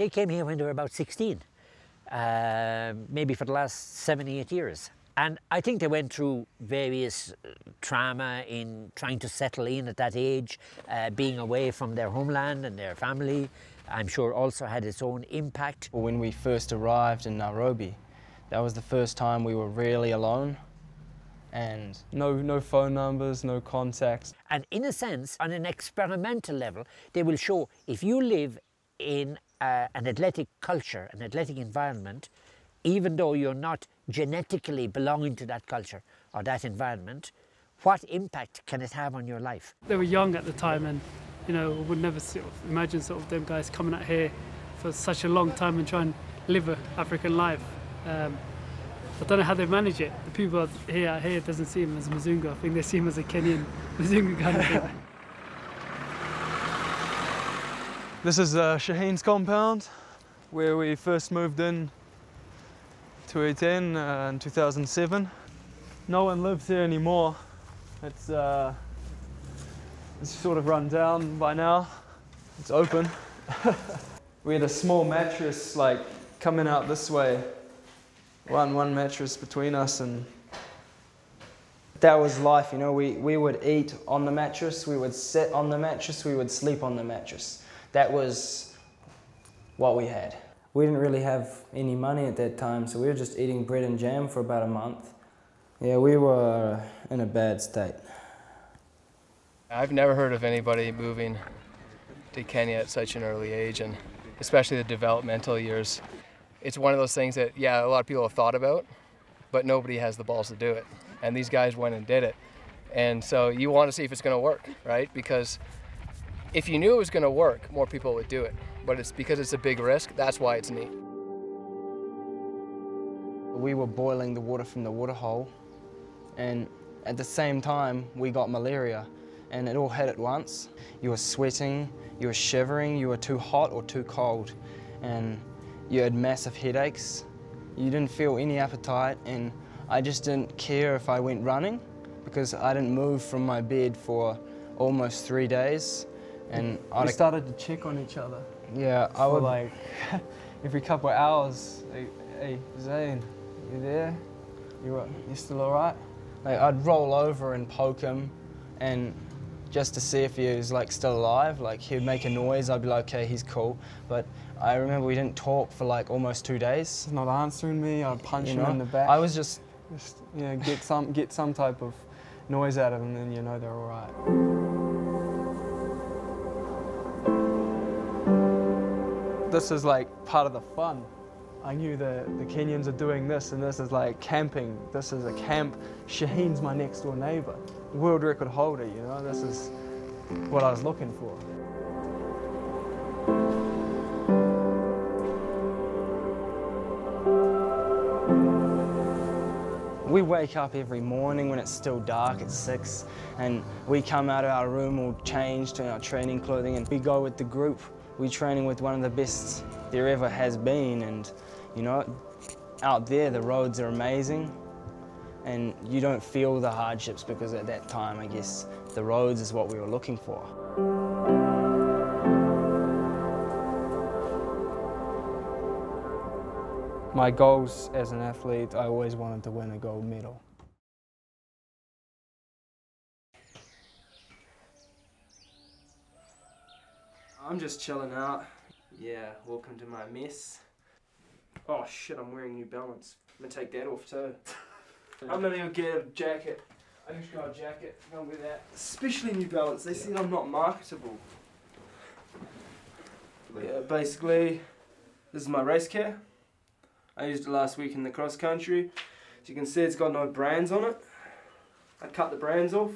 They came here when they were about 16, maybe for the last 7-8 years. And I think they went through various trauma in trying to settle in at that age, being away from their homeland and their family. I'm sure also had its own impact. When we first arrived in Nairobi, that was the first time we were really alone. And no phone numbers, no contacts. And in a sense, on an experimental level, they will show if you live in an athletic culture, an athletic environment, even though you're not genetically belonging to that culture or that environment, what impact can it have on your life? They were young at the time, and you know, would never sort of imagine sort of them guys coming out here for such a long time and trying to live an African life. I don't know how they manage it. The people here out here doesn't see him as Mzungu. I think they see him as a Kenyan Mzungu kind of thing. This is Shaheen's compound, where we first moved in to E10 in 2007. No one lives here anymore. It's sort of run down by now. It's open. We had a small mattress like coming out this way. One mattress between us, and that was life, you know. We would eat on the mattress, we would sit on the mattress, we would sleep on the mattress. That was what we had. We didn't really have any money at that time, so we were just eating bread and jam for about a month. Yeah, we were in a bad state. I've never heard of anybody moving to Kenya at such an early age, and especially the developmental years. It's one of those things that, yeah, a lot of people have thought about, but nobody has the balls to do it. And these guys went and did it. And so you want to see if it's going to work, right? Because if you knew it was going to work, more people would do it. But it's because it's a big risk, that's why it's neat. We were boiling the water from the water hole, and at the same time, we got malaria, and it all hit at once. You were sweating, you were shivering, you were too hot or too cold, and you had massive headaches, you didn't feel any appetite, and I just didn't care if I went running because I didn't move from my bed for almost 3 days. And we started to check on each other. Yeah, I would like every couple of hours, hey Zane, you there? You still all right? Like, I'd roll over and poke him, and just to see if he was like still alive. Like, he would make a noise, I'd be like, okay, he's cool. But I remember we didn't talk for like almost 2 days. He's not answering me, I'd punch him in the back. I was just you know, get some type of noise out of him, and you know they're all right. This is like part of the fun. I knew that the Kenyans are doing this, and this is like camping. This is a camp. Shaheen's my next door neighbor, world record holder, you know. This is what I was looking for. We wake up every morning when it's still dark at 6, and we come out of our room all changed to our training clothing, and we go with the group. We're training with one of the best there ever has been, and you know, out there the roads are amazing, and you don't feel the hardships because at that time, I guess, the roads is what we were looking for. My goals as an athlete, I always wanted to win a gold medal. I'm just chilling out. Yeah, welcome to my mess. Oh shit, I'm wearing New Balance. I'm gonna take that off too. I'm gonna even get a jacket. I just got a jacket, I'm gonna wear that. Especially New Balance, they said I'm not marketable. Yeah, basically, this is my race kit. I used it last week in the cross country. As you can see, it's got no brands on it. I cut the brands off.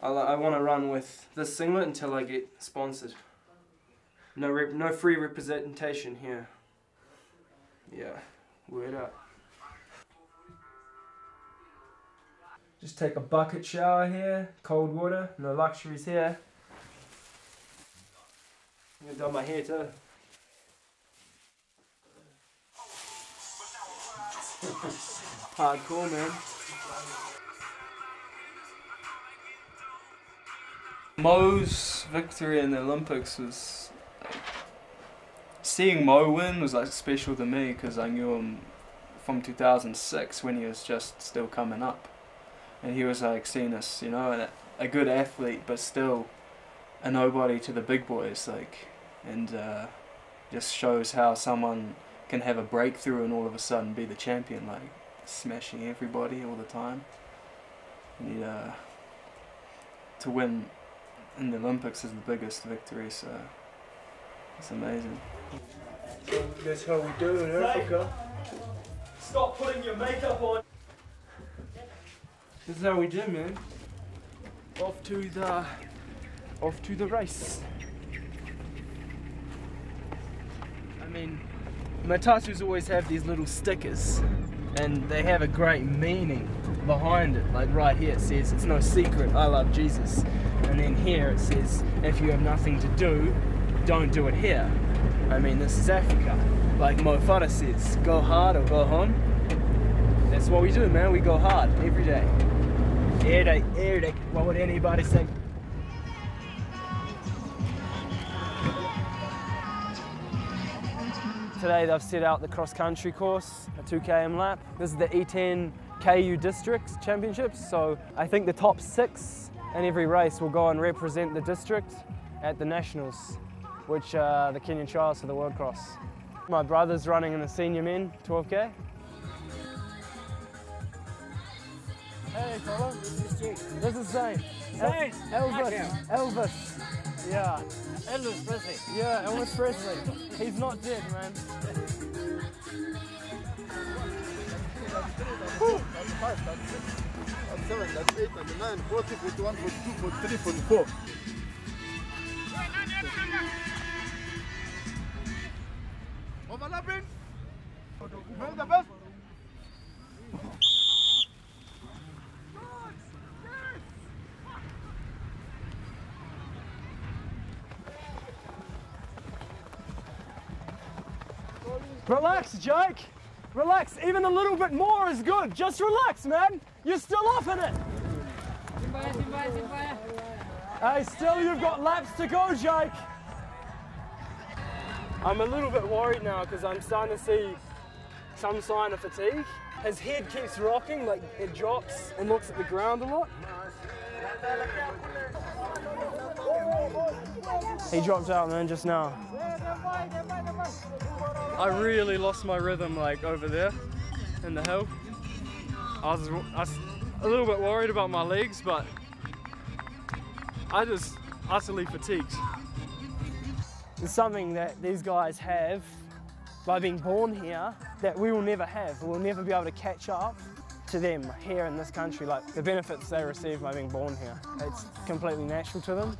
I wanna run with this singlet until I get sponsored. No free representation here. Yeah, word up. Just take a bucket shower here, cold water, no luxuries here. I'm gonna dye my hair too. Hardcore, man. Mo's victory in the Olympics was seeing Mo win was like special to me because I knew him from 2006 when he was just still coming up, and he was like seen as, you know, a good athlete but still a nobody to the big boys, like, and just shows how someone can have a breakthrough and all of a sudden be the champion, like smashing everybody all the time. And to win in the Olympics is the biggest victory, so it's amazing. That's how we do in Africa. Stop putting your makeup on. This is how we do, man. Off to the race. I mean, Matatus always have these little stickers, and they have a great meaning behind it. Like right here it says, "It's no secret, I love Jesus." And then here it says, "If you have nothing to do, don't do it here." I mean, this is Africa. Like Mo Farah says, go hard or go home. That's what we do, man. We go hard every day. Every day, what would anybody say? Today they've set out the cross-country course, a 2km lap. This is the E10 KU Districts Championships, so I think the top 6 in every race will go and represent the district at the Nationals, which are the Kenyan trials for the World Cross. My brother's running in the senior men, 12k. Hey fella, this is Zane. Zane! Elvis! Yeah, Elvis Presley. Yeah, Elvis Presley. He's not dead, man. That's 5, that's 6, that's 7, that's 8, that's 9, 40, 41, 42, 43, 44. Overlapping. Bring the best. Relax, Jake. Relax. Even a little bit more is good. Just relax, man. You're still off in it. Hey, still you've got laps to go, Jake. I'm a little bit worried now because I'm starting to see some sign of fatigue. His head keeps rocking, like it drops and looks at the ground a lot. He dropped out, man, just now. I really lost my rhythm, like over there in the hill. I was a little bit worried about my legs, but I just utterly fatigued. It's something that these guys have by being born here that we will never have. We'll never be able to catch up to them here in this country, like the benefits they receive by being born here. It's completely natural to them.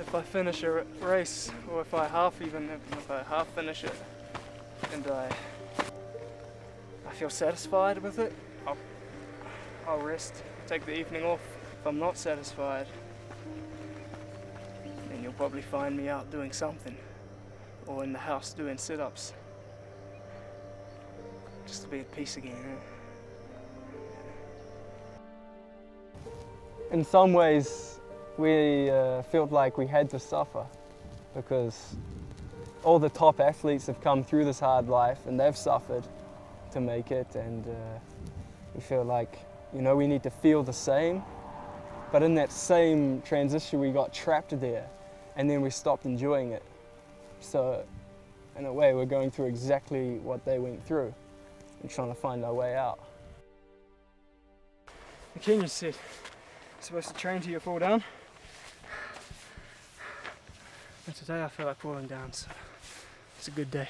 If I finish a race, or if I half even, if I half finish it, and I feel satisfied with it, I'll rest, take the evening off. If I'm not satisfied, then you'll probably find me out doing something, or in the house doing sit-ups, just to be at peace again. Yeah. In some ways, we felt like we had to suffer because all the top athletes have come through this hard life and they've suffered to make it, and we feel like, you know, we need to feel the same. But in that same transition we got trapped there and then we stopped enjoying it. So in a way we're going through exactly what they went through and trying to find our way out. The Kenyan said, "You're supposed to train till you fall down." And today I feel like falling down, so it's a good day.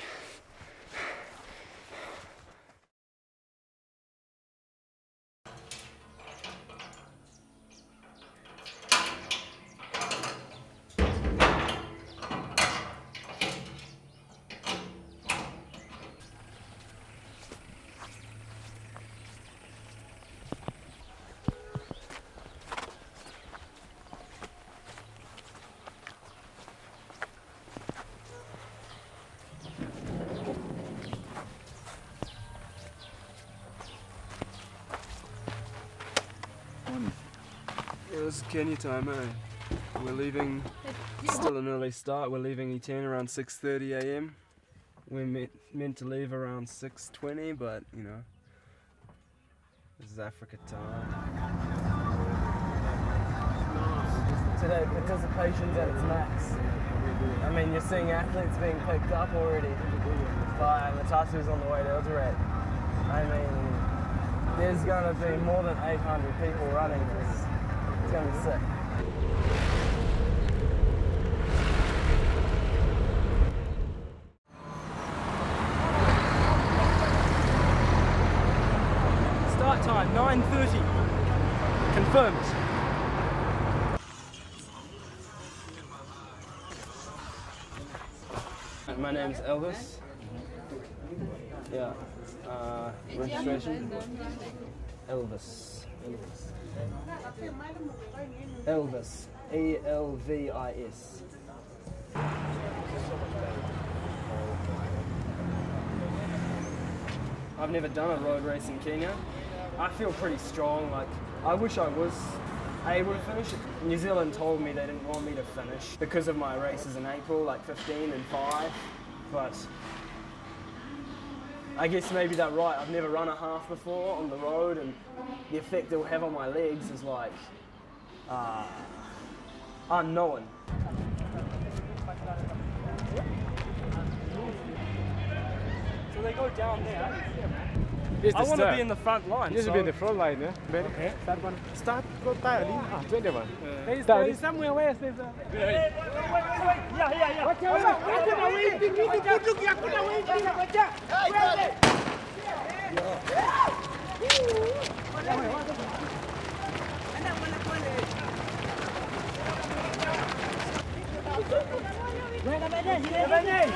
It was Kenya time, eh? We're leaving, still an early start, we're leaving E10 around 6:30 a.m. We're meant to leave around 6:20, but you know, this is Africa time. Today participation's at its max. I mean, you're seeing athletes being picked up already by Matatu's on the way to Eldoret. I mean, there's going to be more than 800 people running this. It's going to be sick. Start time, 9:30. Confirmed. My name's Elvis. Yeah. Registration. Elvis. Elvis. E-L-V-I-S. I've never done a road race in Kenya. I feel pretty strong. Like, I wish I was able to finish it. New Zealand told me they didn't want me to finish because of my races in April, like 15 and 5. But I guess maybe they're right. I've never run a half before on the road, and the effect it'll have on my legs is like unknown. So they go down there. I want to be in the front line. You should be in the front line, yeah? Okay. Start one. Start, go tire. Ah, 21. There is somewhere where there's a... Wait. Yeah. Wait.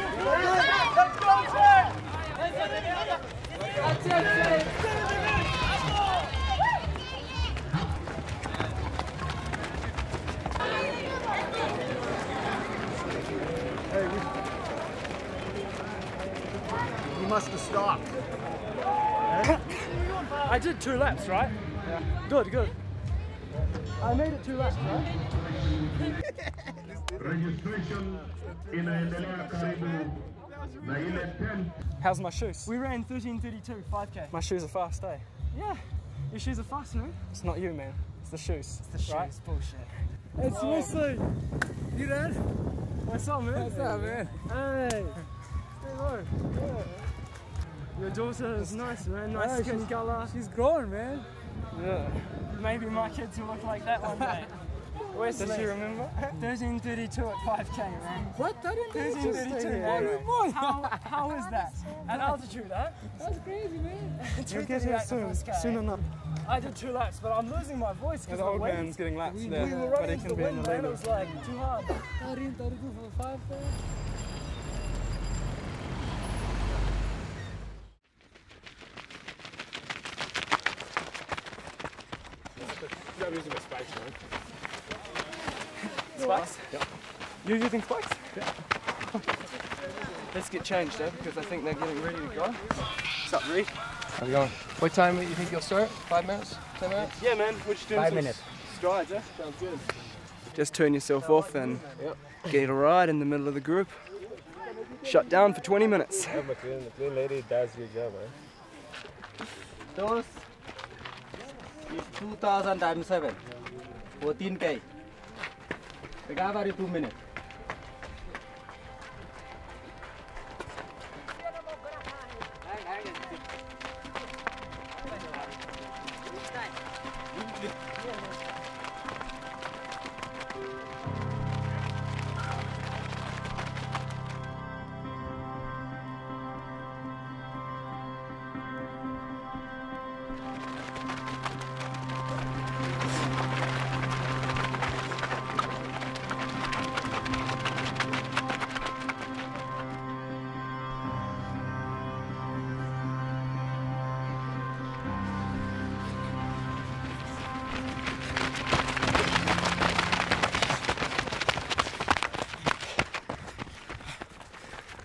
You must have stopped. I did 2 laps, right? Yeah. Good. I made it 2 laps, right? Registration in How's my shoes? We ran 13:32, 5k. My shoes are fast, eh? Yeah, your shoes are fast, no? It's not you, man. It's the shoes. It's the shoes, right? Bullshit. It's Wesley. You dad? What's up, man? What's up, man? Hey. Hello. Yeah. Your daughter is nice, man. Nice skin colour. She's grown, man. Yeah. Maybe my kids will look like that one day. Wesley. Does she remember? 13:32 at 5k, man. What? 13:32? Oh, how is that? At altitude, huh? That's crazy, man. You'll get here soon enough. I did 2 laps, but I'm losing my voice because the old man's getting laps there. We were running into the wind, man. It was like too hard. 13:32 for 5k. You're using a space, man. Spikes? Yeah. You using spikes? Yeah. Let's get changed, eh? Because I think they're getting ready to go. What's up, Reed? How we going? What time do you think you'll start? 5 minutes? 10 minutes? Yeah, man. We're just doing 5 minutes. Strides, eh? Sounds good. Just turn yourself off and get a ride in the middle of the group. Shut down for 20 minutes. Yeah, but the clean lady does your job, eh? Those is 2000 times 7. 14k. The guy about 2 minutes.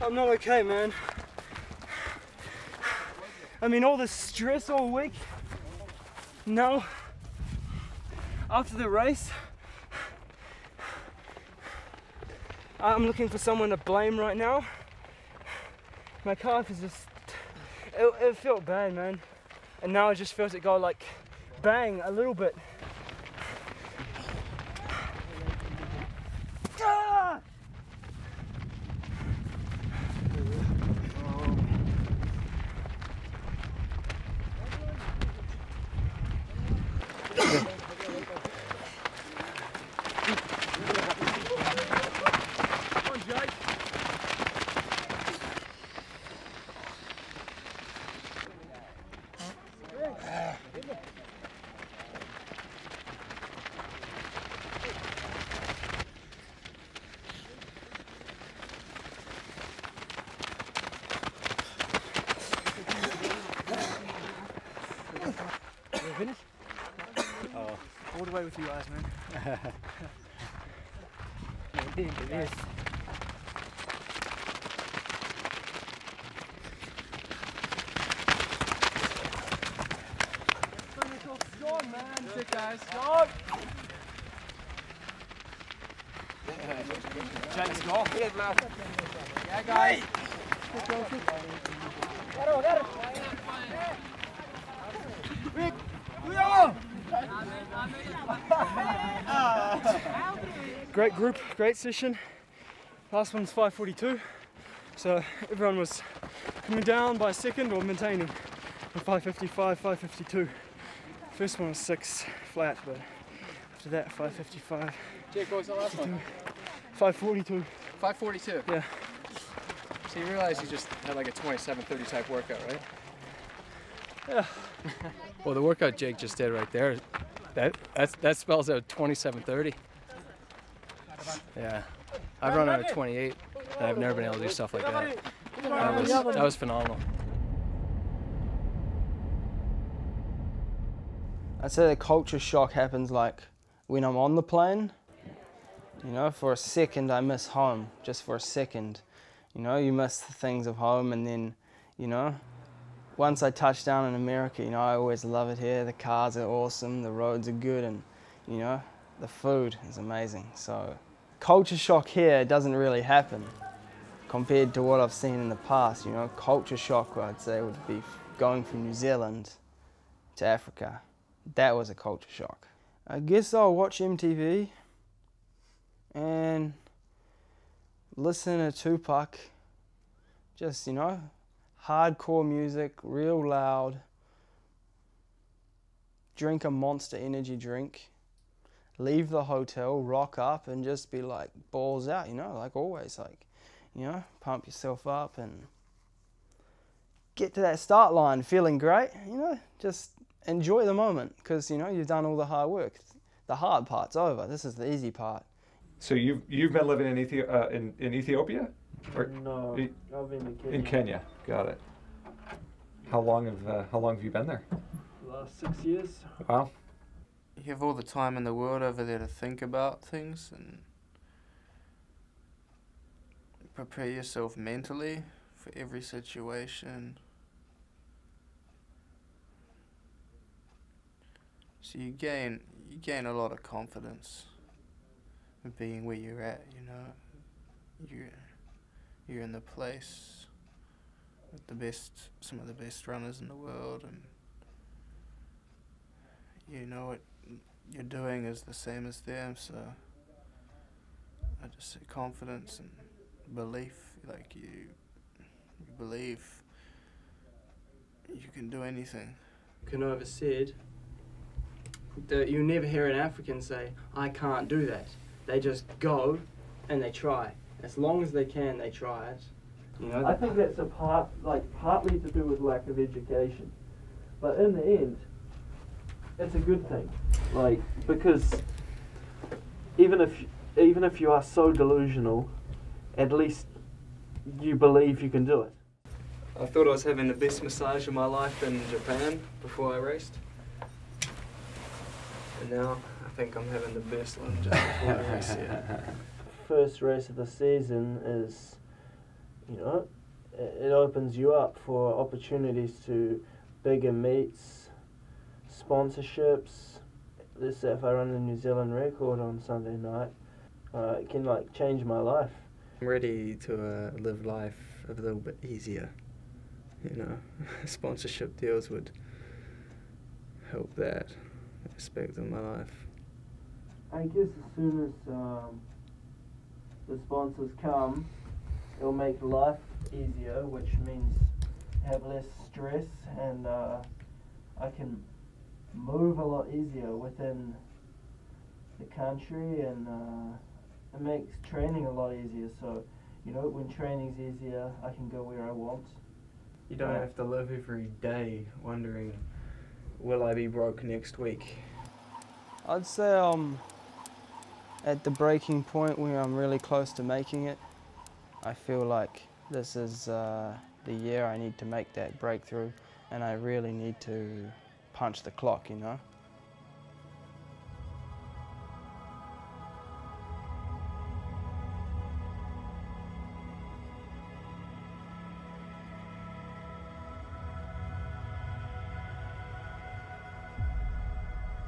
I'm not okay, man. I mean, all this stress all week. Now, after the race, I'm looking for someone to blame right now. My calf is just, it felt bad, man. And now it just feels it go like bang a little bit. With you guys, man. Yes. Go, man. Sit, guys. Go. Jake's gone. Yeah, guys. Rick, we are. Great group, great session. Last one's 5:42, so everyone was coming down by second or maintaining. 5:55, 5:52. First one was 6 flat, but after that 5:55. Jake, what was the last one? 5:42. 5:42. Yeah. So you realise you just had like a 27:30 type workout, right? Yeah. Well, the workout Jake just did right there, that spells out 27:30. Yeah, I've run out of 28, and I've never been able to do stuff like that. That was phenomenal. I'd say the culture shock happens like when I'm on the plane. You know, for a second I miss home, just for a second. You know, you miss the things of home, and then, you know, once I touch down in America, you know, I always love it here. The cars are awesome, the roads are good, and, you know, the food is amazing. So culture shock here doesn't really happen compared to what I've seen in the past. You know, culture shock, I'd say, would be going from New Zealand to Africa. That was a culture shock. I guess I'll watch MTV and listen to Tupac, just, you know, hardcore music, real loud. Drink a Monster energy drink. Leave the hotel, rock up, and just be like balls out, you know, like always, like, you know, pump yourself up and get to that start line feeling great, you know, just enjoy the moment because, you know, you've done all the hard work. The hard part's over. This is the easy part. So you've been living in Ethiopia? Or no, I've been in Kenya. In Kenya, got it. How long have you been there? Last 6 years. Wow. You have all the time in the world over there to think about things and prepare yourself mentally for every situation. So you gain a lot of confidence in being where you're at. You know, you're in the place with the best, some of the best runners in the world, and you know what you're doing is the same as them. So I just say confidence and belief, like you believe you can do anything. Canova said that you never hear an African say, "I can't do that." They just go and they try. As long as they can, they try it. You know, I think that's partly to do with lack of education, but in the end, it's a good thing. Like, because even if you are so delusional, at least you believe you can do it. I thought I was having the best massage of my life in Japan before I raced, and now I think I'm having the best one just before I race. Yeah. First race of the season is, you know, it opens you up for opportunities to bigger meets, sponsorships, this, if I run the New Zealand record on Sunday night, it can like change my life. I'm ready to live life a little bit easier. You know, sponsorship deals would help that aspect of my life. I guess as soon as the sponsors come, it'll make life easier, which means have less stress, and I can move a lot easier within the country, and it makes training a lot easier. So, you know, when training's easier, I can go where I want. You don't have to live every day wondering, will I be broke next week? I'd say I'm at the breaking point where I'm really close to making it. I feel like this is the year I need to make that breakthrough, and I really need to punch the clock, you know?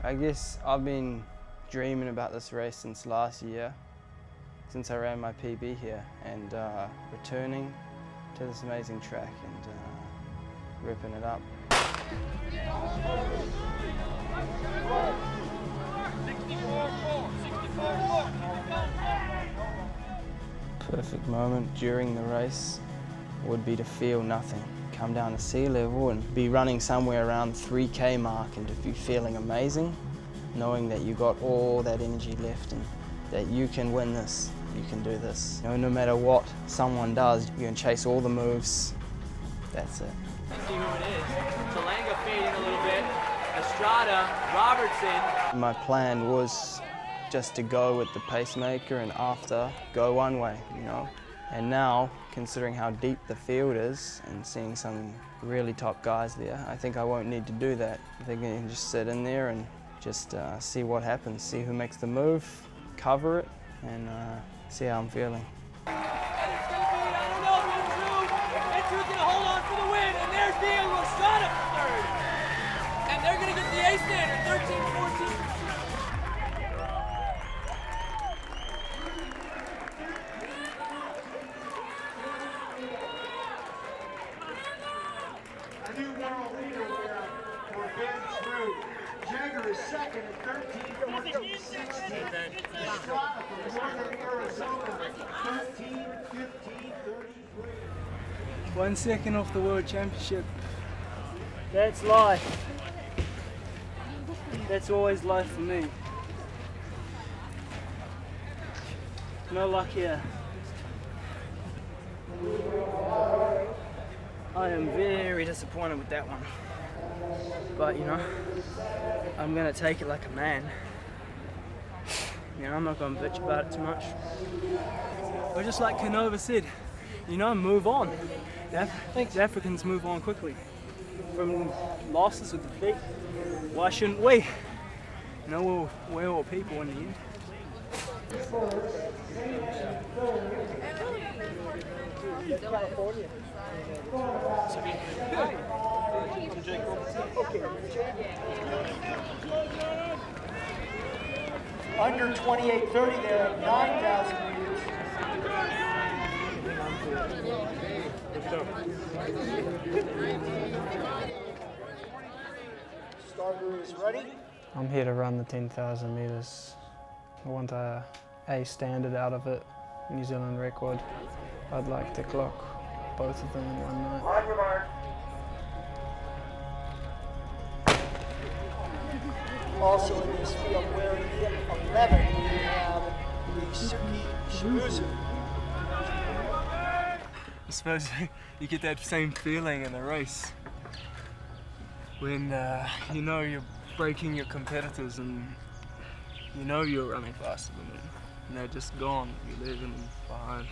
I guess I've been dreaming about this race since last year, since I ran my PB here, and returning to this amazing track and ripping it up. Perfect moment during the race would be to feel nothing. Come down to sea level and be running somewhere around 3K mark and just be feeling amazing, knowing that you got all that energy left and that you can win this, you can do this. You know, no matter what someone does, you can chase all the moves. That's it. Let's see who it is. Talanga fading a little bit. Estrada, Robertson. My plan was just to go with the pacemaker and after go one way, you know. And now, considering how deep the field is and seeing some really top guys there, I think I won't need to do that. I think I can just sit in there and just see what happens, see who makes the move, cover it, and see how I'm feeling. And it's going to be down to Elvin and Drew, and Drew's going to hold on for the win, and there's Diego Rosada for third. And they're going to get the A standard, 13-14. One second off the World Championship. That's life. That's always life for me. No luck here. I am very disappointed with that one. But, you know, I'm going to take it like a man. You know, I'm not going to bitch about it too much. But just like Canova said, you know, move on. I think the Africans move on quickly. From losses with defeat, why shouldn't we? You know, we're all people in the end. I'm Jake Robertson. Under 28:30 there at 9,000 meters. Starter is ready. I'm here to run the 10,000 meters. I want a standard out of it, New Zealand record. I'd like to clock both of them in one night. On your mark. Also in this field, wearing hip 11, we have Yusuke Shimizu. I suppose you get that same feeling in the race when you know you're breaking your competitors and you know you're running faster than them and they're just gone, you're leaving them behind.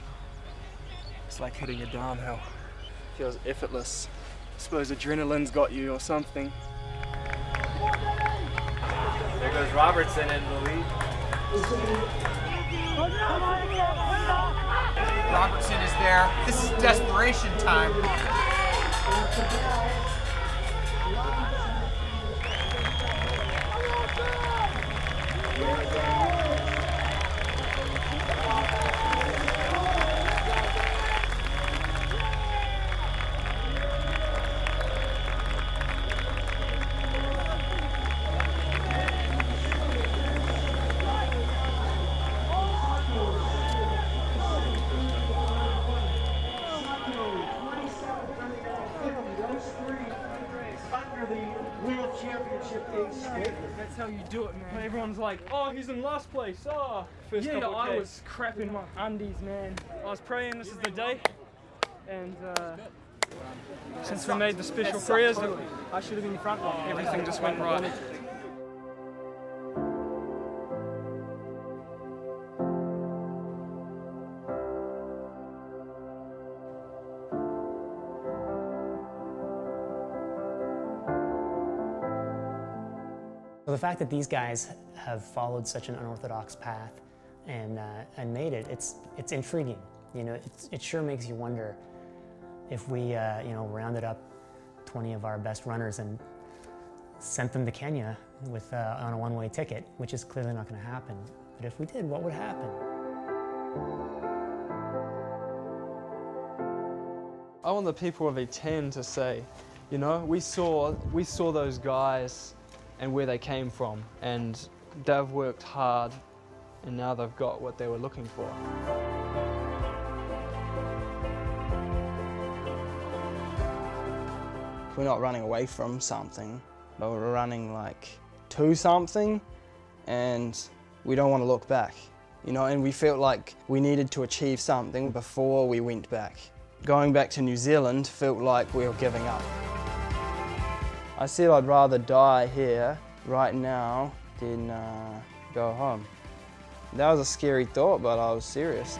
It's like hitting a downhill. Feels effortless. I suppose adrenaline's got you or something. There goes Robertson in the lead. Robertson is there. This is desperation time. championship thing straight. That's how you do it, man. Everyone's like, oh, he's in last place. Oh. First yeah, I was crapping my undies, man. I was praying this is the day. And since we made the special prayers, I should have been in front. Everything just went right. The fact that these guys have followed such an unorthodox path and made it, it's intriguing. You know, it sure makes you wonder if we, you know, rounded up 20 of our best runners and sent them to Kenya with on a one-way ticket, which is clearly not going to happen. But if we did, what would happen? I want the people of E10 to say, you know, we saw those guys and where they came from, and they've worked hard and now they've got what they were looking for. We're not running away from something, but we're running like to something, and we don't want to look back, you know, and we felt like we needed to achieve something before we went back. Going back to New Zealand felt like we were giving up. I said I'd rather die here, right now, than go home. That was a scary thought, but I was serious.